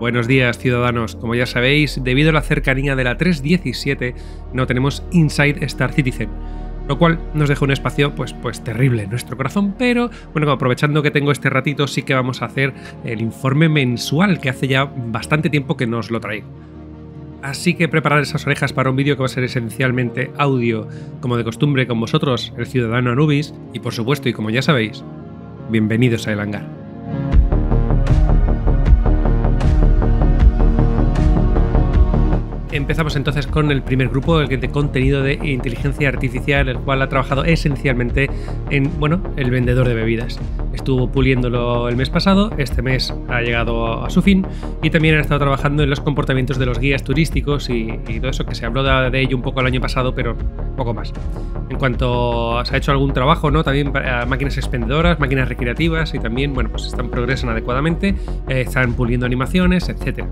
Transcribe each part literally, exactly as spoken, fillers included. Buenos días, ciudadanos. Como ya sabéis, debido a la cercanía de la tres diecisiete, no tenemos Inside Star Citizen, lo cual nos deja un espacio pues, pues terrible en nuestro corazón, pero bueno, aprovechando que tengo este ratito, sí que vamos a hacer el informe mensual, que hace ya bastante tiempo que nos lo traigo. Así que preparad esas orejas para un vídeo que va a ser esencialmente audio, como de costumbre con vosotros, el ciudadano Anubis, y por supuesto, y como ya sabéis, bienvenidos a El Hangar. Empezamos entonces con el primer grupo, el de contenido de inteligencia artificial, el cual ha trabajado esencialmente en, bueno, el vendedor de bebidas. Estuvo puliéndolo el mes pasado, este mes ha llegado a su fin, y también han estado trabajando en los comportamientos de los guías turísticos y, y todo eso, que se habló de, de ello un poco el año pasado, pero poco más. En cuanto se ha hecho algún trabajo, ¿no? También para máquinas expendedoras, máquinas recreativas, y también, bueno, pues están progresan adecuadamente, eh, están puliendo animaciones, etcétera.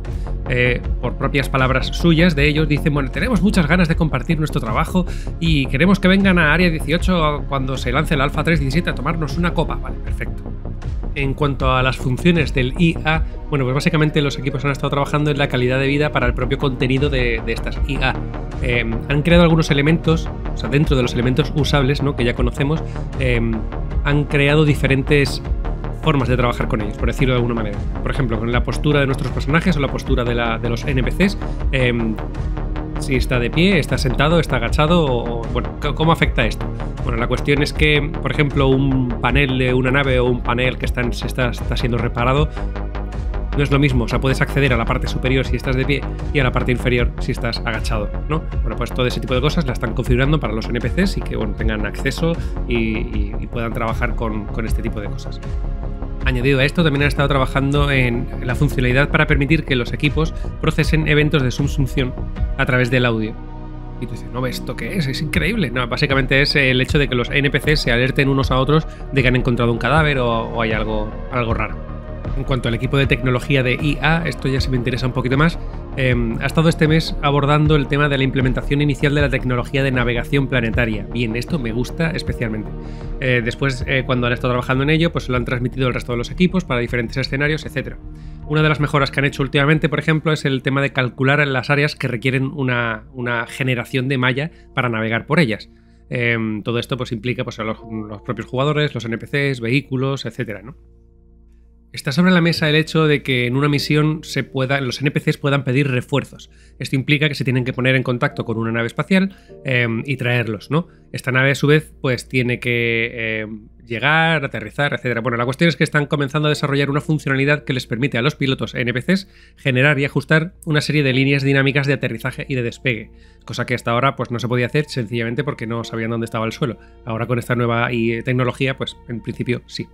Eh, por propias palabras suyas, de ellos dicen, bueno, tenemos muchas ganas de compartir nuestro trabajo y queremos que vengan a Área dieciocho cuando se lance el Alpha tres diecisiete a tomarnos una copa. Vale, perfecto. En cuanto a las funciones del I A, bueno, pues básicamente los equipos han estado trabajando en la calidad de vida para el propio contenido de, de estas I A. Eh, han creado algunos elementos, o sea, dentro de los elementos usables, ¿no?, que ya conocemos, eh, han creado diferentes formas de trabajar con ellos, por decirlo de alguna manera. Por ejemplo, con la postura de nuestros personajes o la postura de, la, de los N P Cs, eh, si está de pie, está sentado, está agachado, o, bueno, ¿cómo afecta esto? Bueno, la cuestión es que, por ejemplo, un panel de una nave o un panel que está, en, está, está siendo reparado, no es lo mismo, o sea, puedes acceder a la parte superior si estás de pie y a la parte inferior si estás agachado, ¿no? Bueno, pues todo ese tipo de cosas la están configurando para los N P Cs y que, bueno, tengan acceso y, y, y puedan trabajar con, con este tipo de cosas. Añadido a esto, también han estado trabajando en la funcionalidad para permitir que los equipos procesen eventos de subsunción a través del audio. Y tú dices, no, ¿esto qué es? Es increíble. No, básicamente es el hecho de que los N P Cs se alerten unos a otros de que han encontrado un cadáver o, o hay algo, algo raro. En cuanto al equipo de tecnología de I A, esto ya sí me interesa un poquito más. Eh, ha estado este mes abordando el tema de la implementación inicial de la tecnología de navegación planetaria. Bien, esto me gusta especialmente. Eh, después, eh, cuando han estado trabajando en ello, pues lo han transmitido al resto de los equipos para diferentes escenarios, etcétera. Una de las mejoras que han hecho últimamente, por ejemplo, es el tema de calcular las áreas que requieren una, una generación de malla para navegar por ellas. Eh, todo esto pues, implica pues, a los, los propios jugadores, los N P Cs, vehículos, etcétera, ¿no? Está sobre la mesa el hecho de que en una misión se pueda, los N P Cs puedan pedir refuerzos. Esto implica que se tienen que poner en contacto con una nave espacial eh, y traerlos, ¿no? Esta nave a su vez pues tiene que eh, llegar, aterrizar, etcétera. Bueno, la cuestión es que están comenzando a desarrollar una funcionalidad que les permite a los pilotos N P Cs generar y ajustar una serie de líneas dinámicas de aterrizaje y de despegue, cosa que hasta ahora pues no se podía hacer sencillamente porque no sabían dónde estaba el suelo. Ahora con esta nueva tecnología pues en principio sí.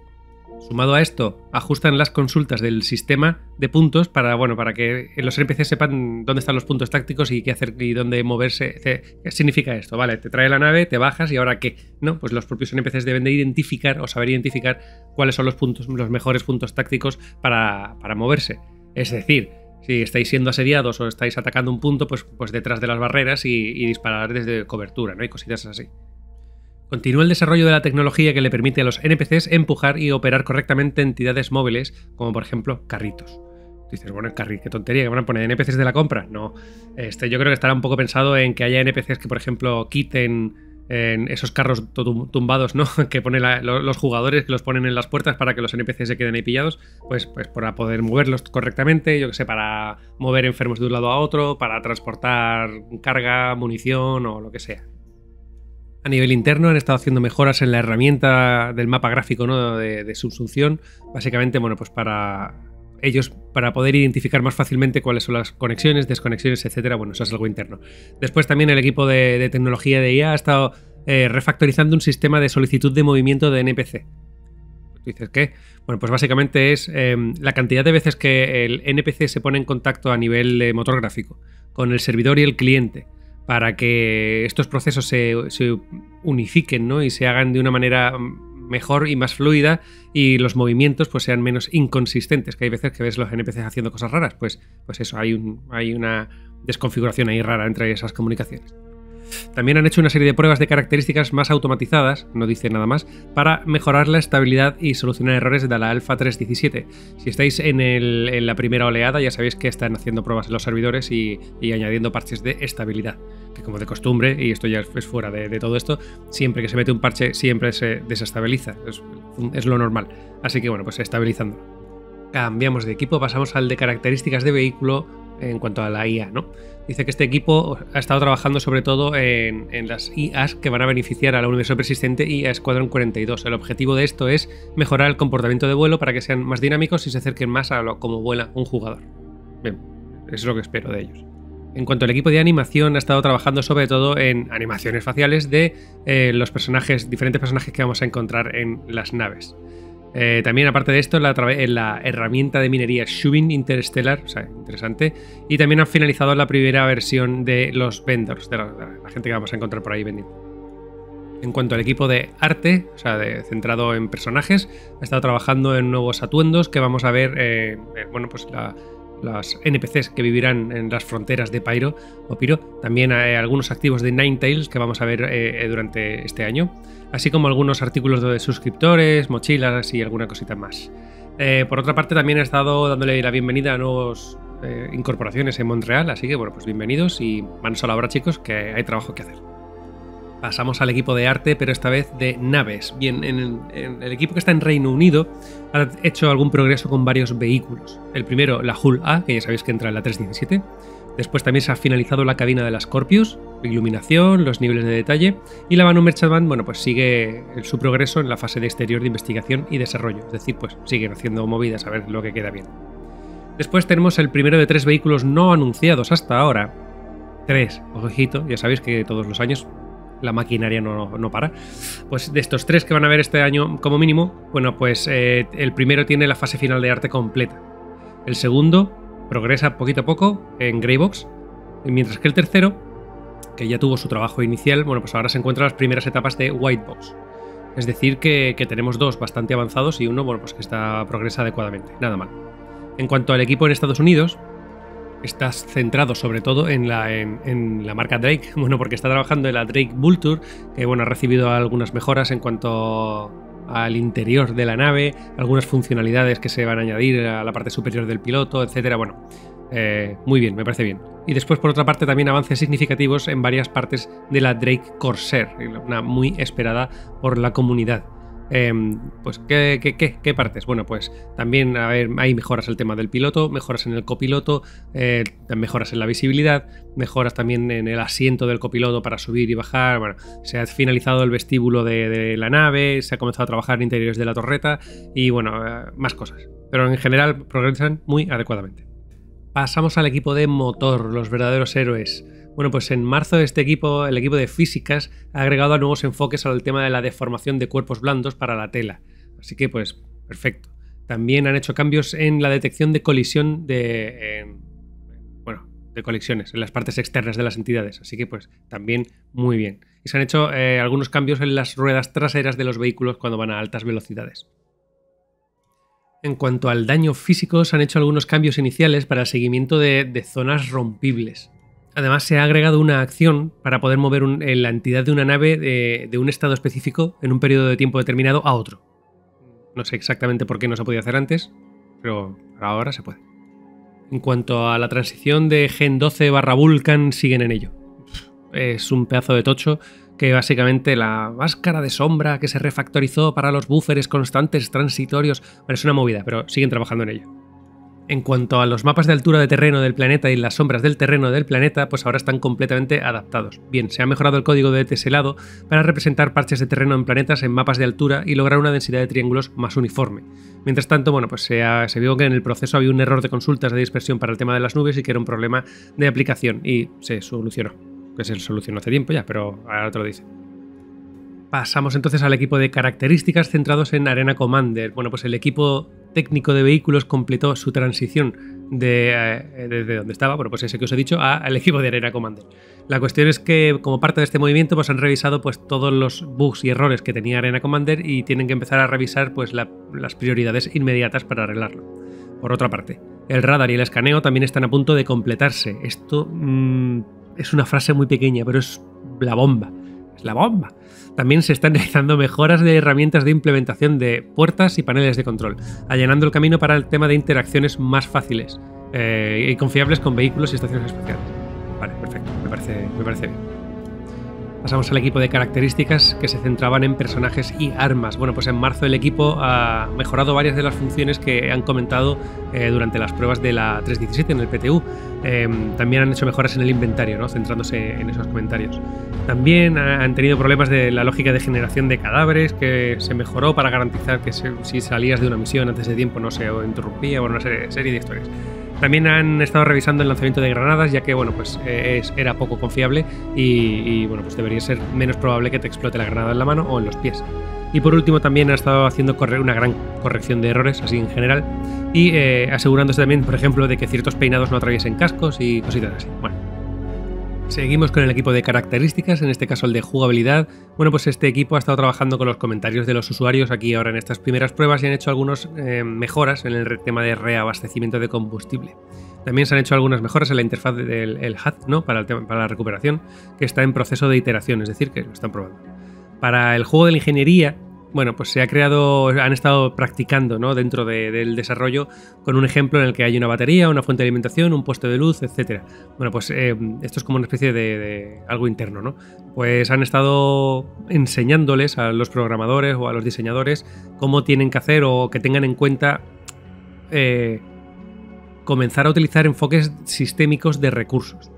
Sumado a esto, ajustan las consultas del sistema de puntos para, bueno, para que los N P Cs sepan dónde están los puntos tácticos y qué hacer y dónde moverse. ¿Qué significa esto? Vale, te trae la nave, te bajas y ahora qué, ¿no? Pues los propios N P Cs deben de identificar o saber identificar cuáles son los puntos, los mejores puntos tácticos para, para moverse. Es decir, si estáis siendo asediados o estáis atacando un punto, pues, pues detrás de las barreras y, y disparar desde cobertura, ¿no? Y cositas así. Continúa el desarrollo de la tecnología que le permite a los N P Cs empujar y operar correctamente entidades móviles, como por ejemplo carritos. Tú dices, bueno, el carrito, qué tontería, que van a poner N P Cs de la compra. No, este, yo creo que estará un poco pensado en que haya N P Cs que, por ejemplo, quiten en esos carros tumbados, ¿no?, que ponen la, los jugadores, que los ponen en las puertas para que los N P Cs se queden ahí pillados, pues, pues para poder moverlos correctamente, yo que sé, para mover enfermos de un lado a otro, para transportar carga, munición o lo que sea. A nivel interno han estado haciendo mejoras en la herramienta del mapa gráfico, ¿no?, de, de subsunción, básicamente, bueno, pues para ellos, para poder identificar más fácilmente cuáles son las conexiones, desconexiones, etcétera. Bueno, eso es algo interno. Después también el equipo de, de tecnología de I A ha estado eh, refactorizando un sistema de solicitud de movimiento de N P C. ¿Dices qué? Bueno, pues básicamente es eh, la cantidad de veces que el N P C se pone en contacto a nivel de motor gráfico con el servidor y el cliente, para que estos procesos se, se unifiquen, ¿no?, y se hagan de una manera mejor y más fluida y los movimientos pues sean menos inconsistentes, que hay veces que ves los N P Cs haciendo cosas raras, pues, pues eso, hay, un, hay una desconfiguración ahí rara entre esas comunicaciones. También han hecho una serie de pruebas de características más automatizadas, no dice nada más, para mejorar la estabilidad y solucionar errores de la Alpha tres diecisiete. Si estáis en, el, en la primera oleada, ya sabéis que están haciendo pruebas en los servidores y, y añadiendo parches de estabilidad, que como de costumbre, y esto ya es fuera de, de todo esto, siempre que se mete un parche siempre se desestabiliza, es, es lo normal. Así que bueno, pues estabilizando. Cambiamos de equipo, pasamos al de características de vehículo en cuanto a la I A, ¿no? Dice que este equipo ha estado trabajando sobre todo en, en las I As que van a beneficiar a la Universo Persistente y a Squadron cuarenta y dos. El objetivo de esto es mejorar el comportamiento de vuelo para que sean más dinámicos y se acerquen más a lo, como vuela un jugador. Bien, eso es lo que espero de ellos. En cuanto al equipo de animación, ha estado trabajando sobre todo en animaciones faciales de eh, los personajes, diferentes personajes que vamos a encontrar en las naves. Eh, también, aparte de esto, la, la herramienta de minería Shubin Interstellar, o sea, interesante. Y también han finalizado la primera versión de los vendors, de la, la gente que vamos a encontrar por ahí vendiendo. En cuanto al equipo de arte, o sea, de, centrado en personajes, ha estado trabajando en nuevos atuendos que vamos a ver, eh, bueno, pues la... las N P Cs que vivirán en las fronteras de Pyro o Pyro, también hay algunos activos de Ninetales que vamos a ver eh, durante este año, así como algunos artículos de suscriptores, mochilas y alguna cosita más. Eh, por otra parte, también he estado dándole la bienvenida a nuevas eh, incorporaciones en Montreal, así que bueno, pues bienvenidos y manos a la obra, chicos, que hay trabajo que hacer. Pasamos al equipo de arte, pero esta vez de naves. Bien, en el, en el equipo que está en Reino Unido ha hecho algún progreso con varios vehículos. El primero, la Hull A, que ya sabéis que entra en la tres diecisiete. Después también se ha finalizado la cabina de la Scorpius, la iluminación, los niveles de detalle. Y la Banu Merchantman, bueno, pues sigue su progreso en la fase de exterior de investigación y desarrollo. Es decir, pues siguen haciendo movidas a ver lo que queda bien. Después tenemos el primero de tres vehículos no anunciados hasta ahora. Tres, ojito, ya sabéis que todos los años la maquinaria no, no, no para. Pues de estos tres que van a ver este año como mínimo, bueno, pues eh, el primero tiene la fase final de arte completa. El segundo progresa poquito a poco en Greybox, mientras que el tercero, que ya tuvo su trabajo inicial, bueno, pues ahora se encuentra en las primeras etapas de Whitebox. Es decir, que, que tenemos dos bastante avanzados y uno, bueno, pues que está progresa adecuadamente, nada mal. En cuanto al equipo en Estados Unidos, está centrado sobre todo en la, en, en la marca Drake, bueno, porque está trabajando en la Drake Vulture, que bueno, ha recibido algunas mejoras en cuanto al interior de la nave, algunas funcionalidades que se van a añadir a la parte superior del piloto, etcétera. Bueno, eh, muy bien, me parece bien. Y después, por otra parte, también avances significativos en varias partes de la Drake Corsair, una muy esperada por la comunidad. Eh, pues ¿qué, qué, qué, ¿qué partes? Bueno, pues también a ver, hay mejoras en el tema del piloto, mejoras en el copiloto, eh, mejoras en la visibilidad, mejoras también en el asiento del copiloto para subir y bajar. Bueno, se ha finalizado el vestíbulo de, de la nave, se ha comenzado a trabajar en interiores de la torreta y bueno, eh, más cosas, pero en general progresan muy adecuadamente. Pasamos al equipo de motor, los verdaderos héroes. Bueno, pues en marzo este equipo, el equipo de físicas, ha agregado nuevos enfoques al tema de la deformación de cuerpos blandos para la tela. Así que, pues, perfecto. También han hecho cambios en la detección de colisión de... Eh, bueno, de colisiones en las partes externas de las entidades. Así que, pues, también muy bien. Y se han hecho eh, algunos cambios en las ruedas traseras de los vehículos cuando van a altas velocidades. En cuanto al daño físico, se han hecho algunos cambios iniciales para el seguimiento de, de zonas rompibles. Además, se ha agregado una acción para poder mover un, eh, la entidad de una nave de, de un estado específico en un periodo de tiempo determinado a otro. No sé exactamente por qué no se podía hacer antes, pero ahora se puede. En cuanto a la transición de Gen doce barra Vulkan, siguen en ello. Es un pedazo de tocho que básicamente la máscara de sombra que se refactorizó para los buffers constantes transitorios... Bueno, es una movida, pero siguen trabajando en ello. En cuanto a los mapas de altura de terreno del planeta y las sombras del terreno del planeta, pues ahora están completamente adaptados. Bien, se ha mejorado el código de teselado para representar parches de terreno en planetas en mapas de altura y lograr una densidad de triángulos más uniforme. Mientras tanto, bueno, pues se, ha, se vio que en el proceso había un error de consultas de dispersión para el tema de las nubes y que era un problema de aplicación y se solucionó. Que se solucionó hace tiempo ya, pero ahora te lo dice. Pasamos entonces al equipo de características centrados en Arena Commander. Bueno, pues el equipo técnico de vehículos completó su transición de, eh, desde donde estaba, bueno, pues ese que os he dicho, a, al equipo de Arena Commander. La cuestión es que, como parte de este movimiento, pues han revisado pues todos los bugs y errores que tenía Arena Commander y tienen que empezar a revisar pues la, las prioridades inmediatas para arreglarlo. Por otra parte, el radar y el escaneo también están a punto de completarse. Esto mmm, es una frase muy pequeña, pero es la bomba. Es la bomba. También se están realizando mejoras de herramientas de implementación de puertas y paneles de control, allanando el camino para el tema de interacciones más fáciles eh, y confiables con vehículos y estaciones espaciales. Vale, perfecto, me parece, me parece bien. Pasamos al equipo de características que se centraban en personajes y armas. Bueno, pues en marzo el equipo ha mejorado varias de las funciones que han comentado eh, durante las pruebas de la tres diecisiete en el P T U. Eh, también han hecho mejoras en el inventario, ¿no? Centrándose en esos comentarios. También han tenido problemas de la lógica de generación de cadáveres, que se mejoró para garantizar que se, si salías de una misión antes de tiempo no se interrumpía, bueno, una serie, serie de historias. También han estado revisando el lanzamiento de granadas, ya que bueno, pues, eh, es, era poco confiable y, y bueno, pues debería ser menos probable que te explote la granada en la mano o en los pies. Y por último también ha estado haciendo correr una gran corrección de errores, así en general, y eh, asegurándose también, por ejemplo, de que ciertos peinados no atraviesen cascos y cositas así. Bueno. Seguimos con el equipo de características, en este caso el de jugabilidad. Bueno, pues este equipo ha estado trabajando con los comentarios de los usuarios aquí ahora en estas primeras pruebas y han hecho algunas eh, mejoras en el tema de reabastecimiento de combustible. También se han hecho algunas mejoras en la interfaz del el H U D, ¿no? para, el tema, para la recuperación, que está en proceso de iteración, es decir, que lo están probando. Para el juego de la ingeniería, bueno, pues se ha creado, han estado practicando, ¿no? dentro de, del desarrollo, con un ejemplo en el que hay una batería, una fuente de alimentación, un poste de luz, etcétera. Bueno, pues eh, esto es como una especie de, de algo interno, ¿no? Pues han estado enseñándoles a los programadores o a los diseñadores cómo tienen que hacer o que tengan en cuenta eh, comenzar a utilizar enfoques sistémicos de recursos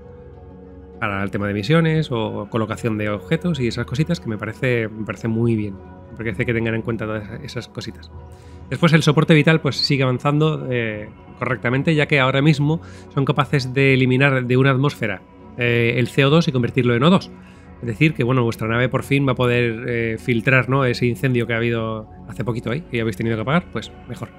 para el tema de misiones o colocación de objetos y esas cositas que me parece, me parece muy bien. Porque hace que tengan en cuenta todas esas cositas. Después el soporte vital pues sigue avanzando eh, correctamente, ya que ahora mismo son capaces de eliminar de una atmósfera eh, el C O dos y convertirlo en O dos. Es decir, que bueno, vuestra nave por fin va a poder eh, filtrar, ¿no? ese incendio que ha habido hace poquito ahí, que ya habéis tenido que apagar, pues mejor.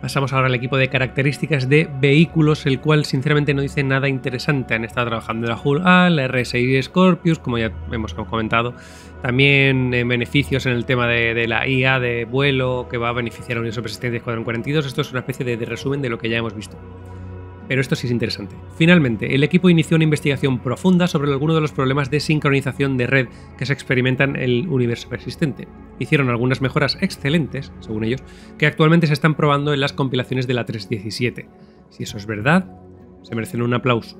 Pasamos ahora al equipo de características de vehículos, el cual sinceramente no dice nada interesante. Han estado trabajando en la Hull A, la R S I Scorpius, como ya hemos comentado. También eh, beneficios en el tema de, de la I A de vuelo, que va a beneficiar a un subsistente de Squadron cuarenta y dos. Esto es una especie de, de resumen de lo que ya hemos visto. Pero esto sí es interesante. Finalmente, el equipo inició una investigación profunda sobre algunos de los problemas de sincronización de red que se experimentan en el universo persistente. Hicieron algunas mejoras excelentes, según ellos, que actualmente se están probando en las compilaciones de la tres diecisiete. Si eso es verdad, se merecen un aplauso.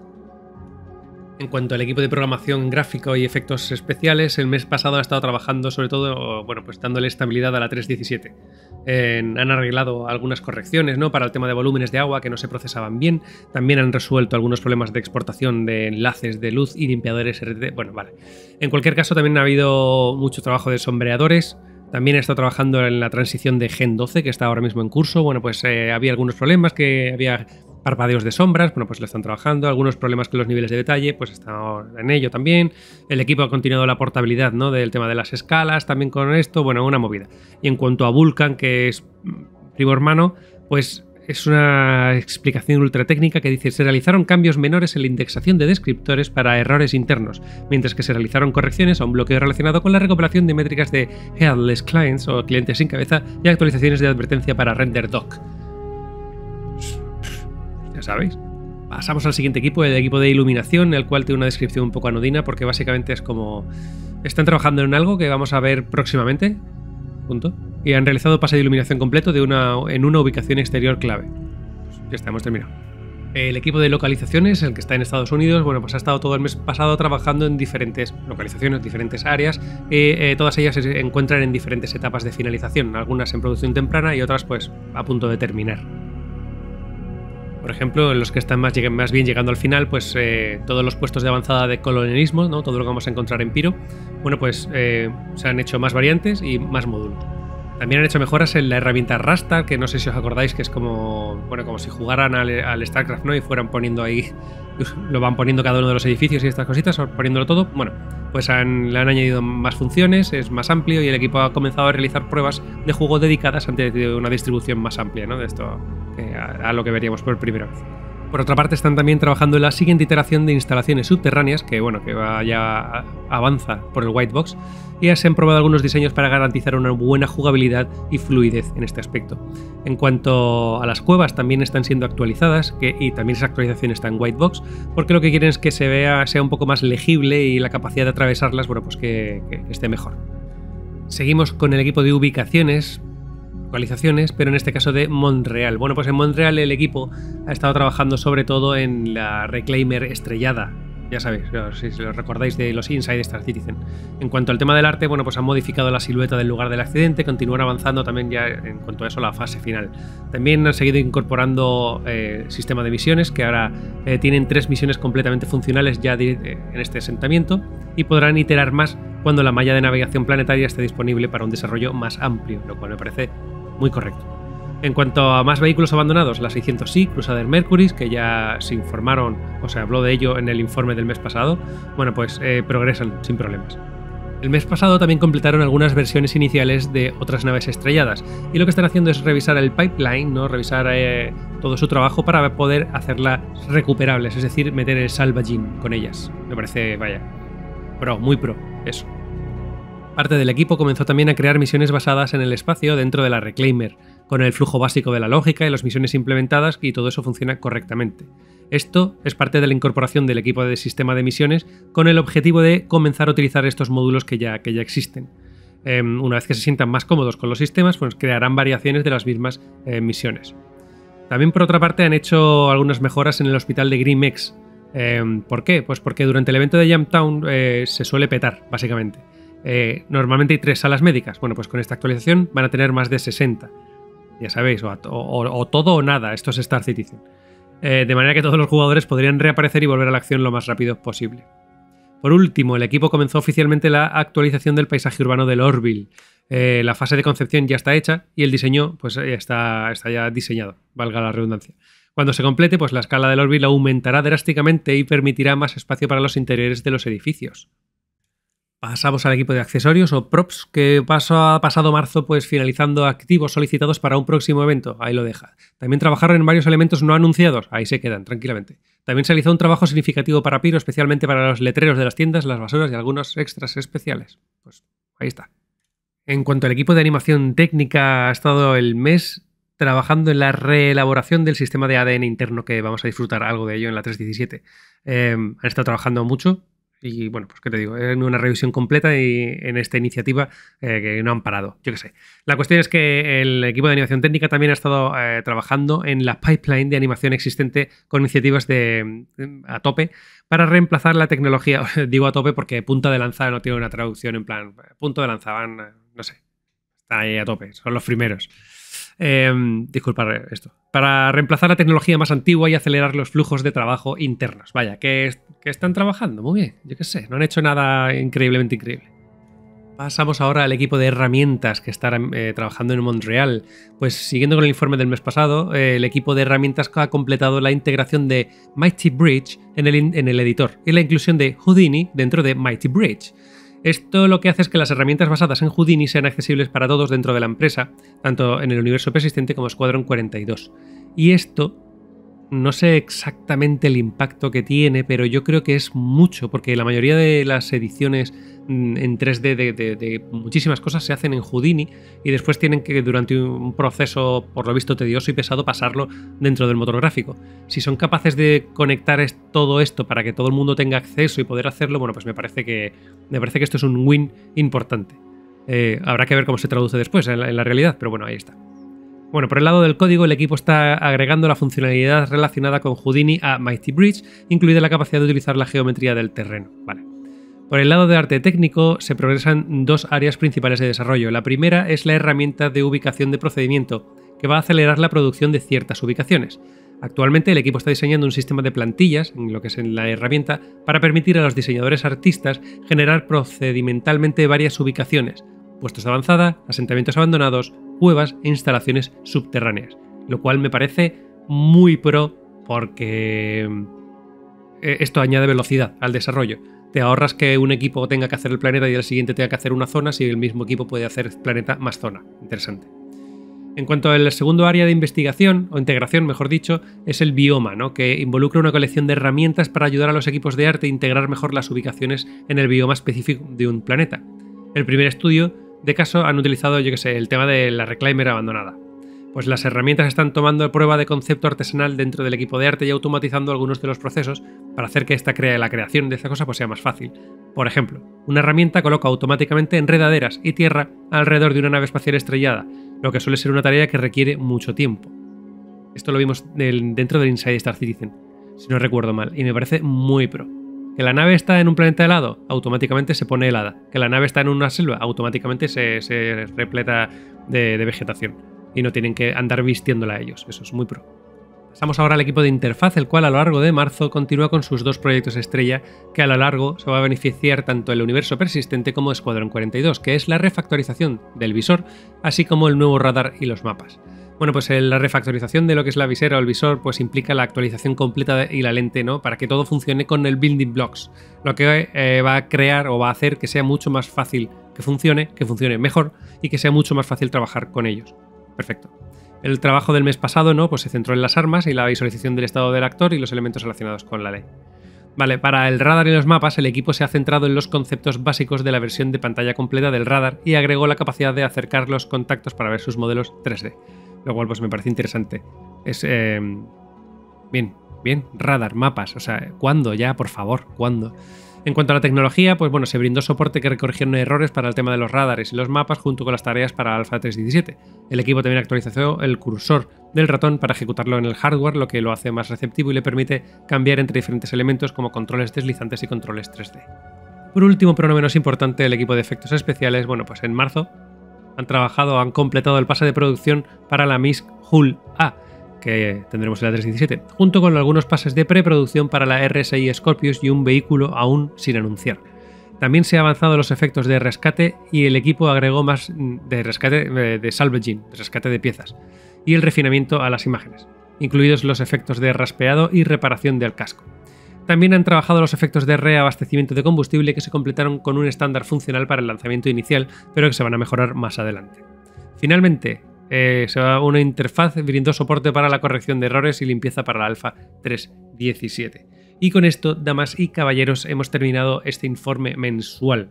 En cuanto al equipo de programación gráfico y efectos especiales, el mes pasado ha estado trabajando sobre todo, bueno, pues dándole estabilidad a la tres diecisiete. Eh, han arreglado algunas correcciones, ¿no? para el tema de volúmenes de agua que no se procesaban bien. También han resuelto algunos problemas de exportación de enlaces de luz y limpiadores R T T. Bueno, vale. En cualquier caso, también ha habido mucho trabajo de sombreadores. También he estado trabajando en la transición de Gen doce, que está ahora mismo en curso. Bueno, pues eh, había algunos problemas que había... Parpadeos de sombras, bueno, pues lo están trabajando. Algunos problemas con los niveles de detalle, pues están en ello también. El equipo ha continuado la portabilidad, ¿no? del tema de las escalas, también con esto, bueno, una movida. Y en cuanto a Vulkan, que es primo hermano, pues es una explicación ultratécnica que dice: se realizaron cambios menores en la indexación de descriptores para errores internos, mientras que se realizaron correcciones a un bloqueo relacionado con la recopilación de métricas de headless clients o clientes sin cabeza y actualizaciones de advertencia para render doc. Ya sabéis. Pasamos al siguiente equipo, el equipo de iluminación, el cual tiene una descripción un poco anodina porque básicamente es como... Están trabajando en algo que vamos a ver próximamente, punto. Y han realizado pase de iluminación completo de una, en una ubicación exterior clave. Pues ya está, hemos terminado. El equipo de localizaciones, el que está en Estados Unidos, bueno, pues ha estado todo el mes pasado trabajando en diferentes localizaciones, diferentes áreas, eh, eh, todas ellas se encuentran en diferentes etapas de finalización, algunas en producción temprana y otras pues a punto de terminar. Por ejemplo, los que están más, más bien llegando al final, pues eh, todos los puestos de avanzada de colonialismo, ¿no? todo lo que vamos a encontrar en Pyro, bueno, pues eh, se han hecho más variantes y más módulos. También han hecho mejoras en la herramienta Rastar, que no sé si os acordáis que es como, bueno, como si jugaran al, al StarCraft, ¿no? y fueran poniendo ahí, lo van poniendo cada uno de los edificios y estas cositas, poniéndolo todo. Bueno, pues han, le han añadido más funciones, es más amplio y el equipo ha comenzado a realizar pruebas de juego dedicadas ante una distribución más amplia, ¿no? de esto. A, a lo que veríamos por primera vez. Por otra parte, están también trabajando en la siguiente iteración de instalaciones subterráneas, que bueno, que va, ya avanza por el white box, y ya se han probado algunos diseños para garantizar una buena jugabilidad y fluidez en este aspecto. En cuanto a las cuevas, también están siendo actualizadas, que, y también esa actualización está en white box, porque lo que quieren es que se vea, sea un poco más legible y la capacidad de atravesarlas, bueno, pues que, que esté mejor. Seguimos con el equipo de ubicaciones, localizaciones, pero en este caso de Montreal. Bueno, pues en Montreal el equipo ha estado trabajando sobre todo en la Reclaimer estrellada. Ya sabéis, si lo recordáis de los Inside Star Citizen. En cuanto al tema del arte, bueno, pues han modificado la silueta del lugar del accidente, continúan avanzando también ya en cuanto a eso la fase final. También han seguido incorporando eh, sistema de misiones, que ahora eh, tienen tres misiones completamente funcionales ya de, eh, en este asentamiento, y podrán iterar más cuando la malla de navegación planetaria esté disponible para un desarrollo más amplio, lo cual me parece muy correcto. En cuanto a más vehículos abandonados, la seiscientos i, Crusader Mercury, que ya se informaron, o se habló de ello en el informe del mes pasado, bueno, pues eh, progresan sin problemas. El mes pasado también completaron algunas versiones iniciales de otras naves estrelladas, y lo que están haciendo es revisar el pipeline, ¿no? Revisar eh, todo su trabajo para poder hacerlas recuperables, es decir, meter el salvaging con ellas. Me parece, vaya, pro, muy pro, eso. Parte del equipo comenzó también a crear misiones basadas en el espacio dentro de la Reclaimer, con el flujo básico de la lógica y las misiones implementadas, y todo eso funciona correctamente. Esto es parte de la incorporación del equipo de sistema de misiones con el objetivo de comenzar a utilizar estos módulos que ya, que ya existen. Eh, una vez que se sientan más cómodos con los sistemas, pues crearán variaciones de las mismas eh, misiones. También por otra parte han hecho algunas mejoras en el hospital de GreenMex. Eh, ¿Por qué? Pues porque durante el evento de Jumptown eh, se suele petar, básicamente. Eh, normalmente hay tres salas médicas. Bueno, pues con esta actualización van a tener más de sesenta. Ya sabéis, o, o, o todo o nada, esto es Star Citizen. Eh, de manera que todos los jugadores podrían reaparecer y volver a la acción lo más rápido posible. Por último, el equipo comenzó oficialmente la actualización del paisaje urbano de Lorville. Eh, la fase de concepción ya está hecha y el diseño pues, ya está, está ya diseñado, valga la redundancia. Cuando se complete, pues la escala de Lorville aumentará drásticamente y permitirá más espacio para los interiores de los edificios. Pasamos al equipo de accesorios o props, que pasó, pasado marzo pues finalizando activos solicitados para un próximo evento, ahí lo deja. También trabajaron en varios elementos no anunciados, ahí se quedan tranquilamente. También se realizó un trabajo significativo para Pyro, especialmente para los letreros de las tiendas, las basuras y algunos extras especiales. Pues ahí está. En cuanto al equipo de animación técnica, ha estado el mes trabajando en la reelaboración del sistema de A D N interno, que vamos a disfrutar algo de ello en la tres diecisiete. Eh, han estado trabajando mucho. Y bueno, pues qué te digo, es una revisión completa y en esta iniciativa eh, que no han parado, yo qué sé. La cuestión es que el equipo de animación técnica también ha estado eh, trabajando en la pipeline de animación existente con iniciativas de, de a tope para reemplazar la tecnología, digo a tope porque punta de lanza no tiene una traducción en plan, punto de lanza van, no sé, están ahí a tope, son los primeros. Eh, disculpad esto. Para reemplazar la tecnología más antigua y acelerar los flujos de trabajo internos. Vaya, que, est que están trabajando muy bien, yo qué sé, no han hecho nada increíblemente increíble. Pasamos ahora al equipo de herramientas que está eh, trabajando en Montreal. Pues siguiendo con el informe del mes pasado, eh, el equipo de herramientas ha completado la integración de Mighty Bridge en el, en el editor y la inclusión de Houdini dentro de Mighty Bridge. Esto lo que hace es que las herramientas basadas en Houdini sean accesibles para todos dentro de la empresa, tanto en el universo persistente como Squadron cuarenta y dos. Y esto, no sé exactamente el impacto que tiene, pero yo creo que es mucho, porque la mayoría de las ediciones en tres D de, de, de muchísimas cosas se hacen en Houdini y después tienen que, durante un proceso por lo visto tedioso y pesado, pasarlo dentro del motor gráfico. Si son capaces de conectar todo esto para que todo el mundo tenga acceso y poder hacerlo, bueno, pues me parece que, me parece que esto es un win importante. Eh, habrá que ver cómo se traduce después en la, en la realidad, pero bueno, ahí está. Bueno, por el lado del código, el equipo está agregando la funcionalidad relacionada con Houdini a Mighty Bridge, incluida la capacidad de utilizar la geometría del terreno. Vale. Por el lado de arte técnico, se progresan dos áreas principales de desarrollo. La primera es la herramienta de ubicación de procedimiento, que va a acelerar la producción de ciertas ubicaciones. Actualmente el equipo está diseñando un sistema de plantillas, en lo que es en la herramienta, para permitir a los diseñadores artistas generar procedimentalmente varias ubicaciones, puestos de avanzada, asentamientos abandonados, cuevas e instalaciones subterráneas, lo cual me parece muy pro porque esto añade velocidad al desarrollo. Te ahorras que un equipo tenga que hacer el planeta y el siguiente tenga que hacer una zona si el mismo equipo puede hacer planeta más zona. Interesante. En cuanto al segundo área de investigación, o integración mejor dicho, es el bioma, ¿no? Que involucra una colección de herramientas para ayudar a los equipos de arte a integrar mejor las ubicaciones en el bioma específico de un planeta. El primer estudio, de caso, han utilizado, yo que sé, el tema de la Reclaimer abandonada. Pues las herramientas están tomando prueba de concepto artesanal dentro del equipo de arte y automatizando algunos de los procesos para hacer que esta crea la creación de esta cosa pues sea más fácil. Por ejemplo, una herramienta coloca automáticamente enredaderas y tierra alrededor de una nave espacial estrellada, lo que suele ser una tarea que requiere mucho tiempo. Esto lo vimos dentro del Inside Star Citizen, si no recuerdo mal, y me parece muy pro. Que la nave está en un planeta helado, automáticamente se pone helada. Que la nave está en una selva, automáticamente se, se repleta de, de vegetación. Y no tienen que andar vistiéndola a ellos, eso es muy pro. Pasamos ahora al equipo de interfaz, el cual a lo largo de marzo continúa con sus dos proyectos estrella que a lo largo se va a beneficiar tanto el universo persistente como Squadron cuarenta y dos, que es la refactorización del visor, así como el nuevo radar y los mapas. Bueno, pues la refactorización de lo que es la visera o el visor pues implica la actualización completa y la lente, ¿no? Para que todo funcione con el building blocks, lo que eh, va a crear o va a hacer que sea mucho más fácil que funcione, que funcione mejor y que sea mucho más fácil trabajar con ellos. Perfecto. El trabajo del mes pasado, ¿no? Pues se centró en las armas y la visualización del estado del actor y los elementos relacionados con la ley. Vale, para el radar y los mapas, el equipo se ha centrado en los conceptos básicos de la versión de pantalla completa del radar y agregó la capacidad de acercar los contactos para ver sus modelos tres D. Lo cual, pues me parece interesante. Es. Eh... Bien, bien. Radar, mapas. O sea, ¿cuándo ya? Por favor, ¿cuándo? En cuanto a la tecnología, pues bueno, se brindó soporte que recorrigieron errores para el tema de los radares y los mapas junto con las tareas para Alpha trescientos diecisiete. El equipo también actualizó el cursor del ratón para ejecutarlo en el hardware, lo que lo hace más receptivo y le permite cambiar entre diferentes elementos como controles deslizantes y controles tres D. Por último, pero no menos importante, el equipo de efectos especiales, bueno, pues en marzo han trabajado, han completado el pase de producción para la M I S C Hull A, que tendremos en la tres diecisiete, junto con algunos pases de preproducción para la R S I Scorpius y un vehículo aún sin anunciar. También se han avanzado los efectos de rescate y el equipo agregó más de rescate de salvaging, de rescate de piezas, y el refinamiento a las imágenes, incluidos los efectos de raspeado y reparación del casco. También han trabajado los efectos de reabastecimiento de combustible que se completaron con un estándar funcional para el lanzamiento inicial, pero que se van a mejorar más adelante. Finalmente, Eh, se va una interfaz brindó soporte para la corrección de errores y limpieza para la Alpha tres diecisiete. Y con esto, damas y caballeros, hemos terminado este informe mensual,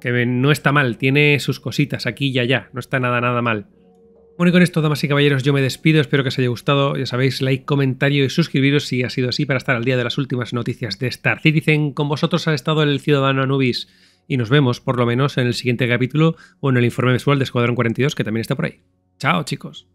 que no está mal, tiene sus cositas aquí y allá, no está nada nada mal. Bueno, y con esto, damas y caballeros, yo me despido, espero que os haya gustado, ya sabéis, like, comentario y suscribiros si ha sido así para estar al día de las últimas noticias de Star Citizen. Con vosotros ha estado el ciudadano Anubis y nos vemos por lo menos en el siguiente capítulo o en el informe mensual de Squadron cuarenta y dos, que también está por ahí. Chao, chicos.